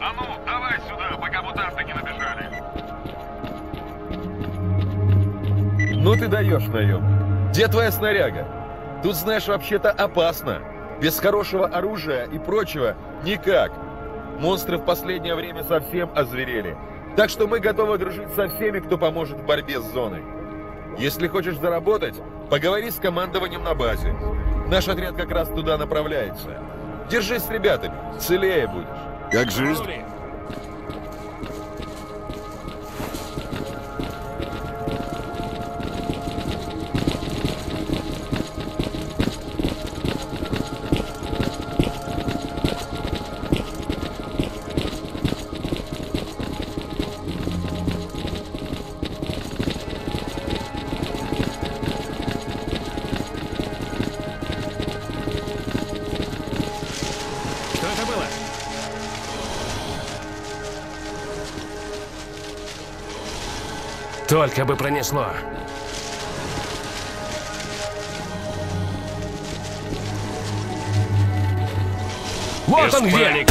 А ну, давай сюда, пока мутанты не набежали. Ну ты даешь, наем. Где твоя снаряга? Тут, знаешь, вообще-то опасно. Без хорошего оружия и прочего никак. Монстры в последнее время совсем озверели. Так что мы готовы дружить со всеми, кто поможет в борьбе с зоной. Если хочешь заработать, поговори с командованием на базе. Наш отряд как раз туда направляется. Держись с ребятами, целее будешь. Как жизнь? Только бы пронесло. Вот он где!